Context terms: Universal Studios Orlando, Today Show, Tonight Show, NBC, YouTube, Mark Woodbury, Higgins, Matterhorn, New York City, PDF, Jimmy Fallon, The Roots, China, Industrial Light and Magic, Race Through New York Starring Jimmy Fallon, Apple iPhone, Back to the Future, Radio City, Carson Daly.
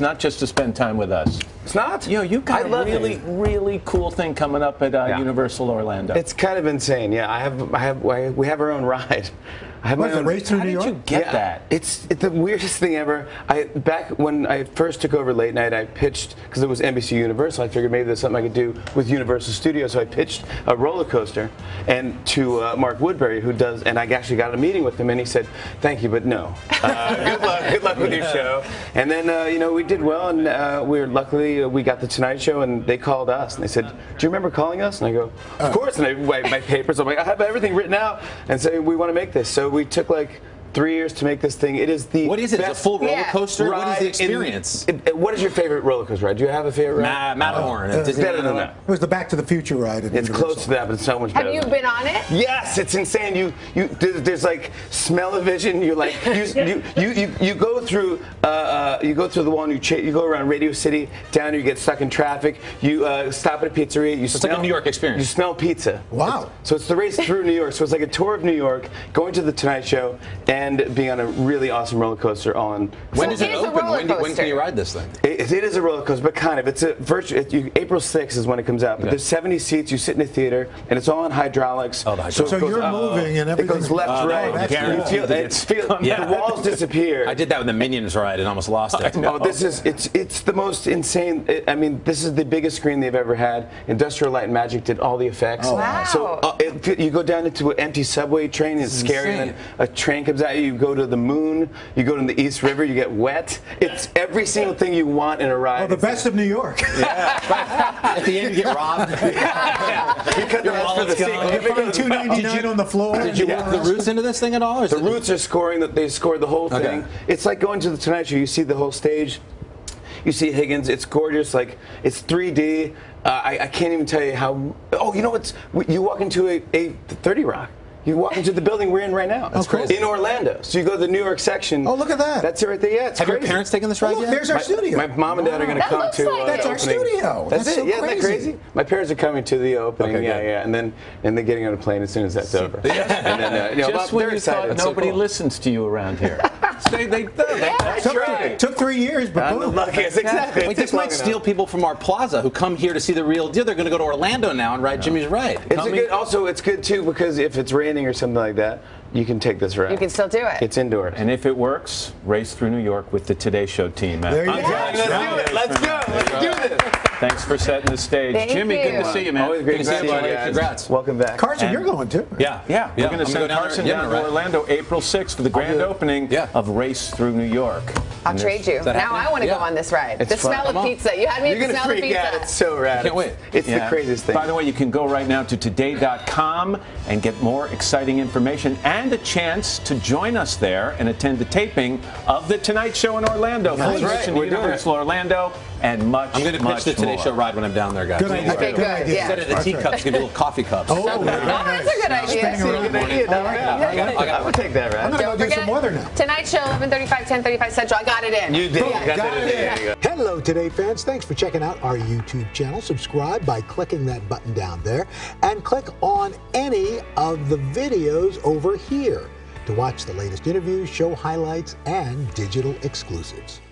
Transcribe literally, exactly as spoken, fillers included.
It's not just to spend time with us. It's not? You know, you've got I a really, it. really cool thing coming up at uh, yeah. Universal Orlando. It's kind of insane. Yeah, I have, I have, I, we have our own ride. I have what, my own Race Through New York? How did you get yeah, that? It's, it's the weirdest thing ever. I Back when I first took over late night, I pitched, because it was N B C Universal, I figured maybe there's something I could do with Universal Studios, so I pitched a roller coaster and to uh, Mark Woodbury, who does, and I actually got a meeting with him, and he said, thank you, but no. Uh, good luck, good luck with your show. And then, uh, you know, we did well, and uh, we were, luckily, uh, we got the Tonight Show, and they called us, and they said, do you remember calling us? And I go, of course, and I write my papers, I'm like, I have everything written out, and say, we want to make this. So we took like three years to make this thing. It is the What is it? It's a full roller coaster? Yeah. What is the experience? In, it, it, what is your favorite roller coaster ride? Do you have a favorite ride? Ma Matterhorn. Uh, it's better than that. It was the Back to the Future ride. It's Universal. Close to that, but it's so much better. Have you been on it? Yes, it's insane. You, you, there's like smell-o-vision. You like, you, you, you, you, you go through, uh, uh, you go through the wall. And you, cha you go around Radio City. Down, you get stuck in traffic. You uh, stop at a pizzeria. You it's smell, like a New York experience. You smell pizza. Wow. It's, so it's the Race Through New York. So it's like a tour of New York, going to the Tonight Show, and And being on a really awesome roller coaster on. When is it open? When, do, when can you ride this thing? It, it is a roller coaster, but kind of. It's a virtual. It, you, April sixth is when it comes out. But okay. There's seventy seats. You sit in a theater, and it's all on hydraulics. Oh, the hydraulics. So, so goes, you're uh, moving, and everything. It goes left, uh, right. No, you feel, it's feel, yeah. The walls disappear. I did that with the Minions ride, and almost lost it. Oh, this is it's it's the most insane. It, I mean, this is the biggest screen they've ever had. Industrial Light and Magic did all the effects. Oh, wow. So uh, it, you go down into an empty subway train. It's scary. Insane. And then a train comes out. You go to the moon, you go to the East River, you get wet. It's every single thing you want in a ride. Well, the best of New York. Yeah. At the end, you get robbed. Yeah. Because your wallet's gone. You find two ninety-nine on the floor. Did you yeah. work the Roots into this thing at all? Or the Roots are scoring, that they scored the whole thing. Okay. It's like going to the Tonight Show. You see the whole stage. You see Higgins. It's gorgeous. Like, it's three D. Uh, I, I can't even tell you how. Oh, you know what's? You walk into a, a thirty rock. You walk into the building we're in right now. That's crazy. In Orlando. So you go to the New York section. Oh, look at that. That's it right there. Yeah, it's Have crazy. your parents taken this ride oh, look, yet? There's our my, studio. My mom and dad are going to come to like uh, That's our opening. studio. That's, that's it. So yeah, crazy. Isn't that crazy? My parents are coming to the opening. Okay, yeah, good. yeah. And then and they're getting on a plane as soon as that's over. Yeah. And then, uh, you know, Just mom, when you thought nobody so cool. listens to you around here. They, they, they, yeah, that's took, right. Took three years, but boom. Yes, exactly. Like, this might steal enough. people from our plaza who come here to see the real deal. They're going to go to Orlando now and ride no. Jimmy's ride. It's a good, also, it's good too because if it's raining or something like that, you can take this ride. You can still do it. It's indoors. And if it works, Race Through New York with the Today Show team. There you I'm go. Let's do it. Let's go. Let's do this. Thanks for setting the stage. Thank Jimmy, you. good to see you, man. Always great to see you, buddy. Congrats. Welcome back. Carson, and you're going too. Yeah, yeah. yeah. We're going to send go down Carson there, down yeah, to right. Orlando April sixth for the grand opening yeah. of Race Through New York. I'll and trade you. Now happening? I want to yeah. go on this ride. It's the fun. smell Come of pizza. You had me you're at the smell freak of pizza. Out. It's so rad. I can't wait. It's yeah. the craziest thing. By the way, you can go right now to today dot com and get more exciting information and a chance to join us there and attend the taping of The Tonight Show in Orlando. That's right. Universal Orlando and much, I'm going to pitch the Today Show ride when I'm down there, guys. Good idea. Okay, good idea. Instead of the teacups, give me little coffee cups. Oh, oh that's a good idea. That's a good idea. I would take that, right? I'm going to go do some weather now. Tonight Show, eleven thirty-five, ten thirty-five Central. I got it in. You did. Got, got it in. in. Hello, Today fans. Thanks for checking out our YouTube channel. Subscribe by clicking that button down there and click on any of the videos over here to watch the latest interviews, show highlights, and digital exclusives.